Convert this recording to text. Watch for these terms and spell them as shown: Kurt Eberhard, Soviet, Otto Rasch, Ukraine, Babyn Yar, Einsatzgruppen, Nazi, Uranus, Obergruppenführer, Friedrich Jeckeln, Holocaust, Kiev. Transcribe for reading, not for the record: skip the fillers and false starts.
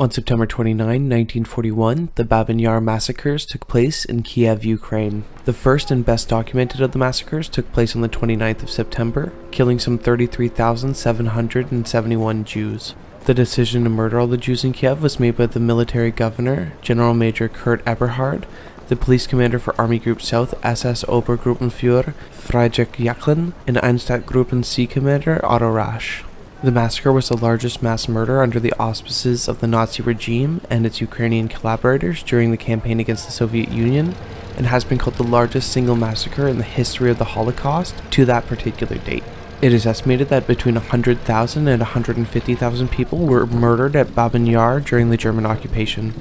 On September 29, 1941, the Babyn Yar massacres took place in Kiev, Ukraine. The first and best documented of the massacres took place on the 29th of September, killing some 33,771 Jews. The decision to murder all the Jews in Kiev was made by the military governor, General Major Kurt Eberhard, the police commander for Army Group South SS Obergruppenführer Friedrich Jeckeln, and Einsatzgruppen C commander Otto Rasch. The massacre was the largest mass murder under the auspices of the Nazi regime and its Ukrainian collaborators during the campaign against the Soviet Union, and has been called the largest single massacre in the history of the Holocaust to that particular date. It is estimated that between 100,000 and 150,000 people were murdered at Babyn Yar during the German occupation.